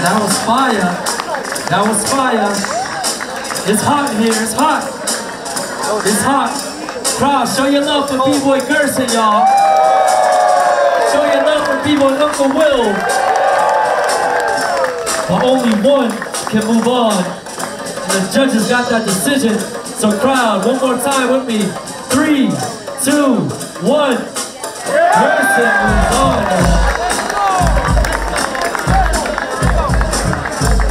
Man, that was fire. That was fire. It's hot here. It's hot. It's hot. Crowd, show your love for B-Boy Gerson, y'all. Show your love for B-Boy Uncle Will. But only one can move on. And the judges got that decision. So crowd, one more time with me. 3, 2, 1. Gerson moves on.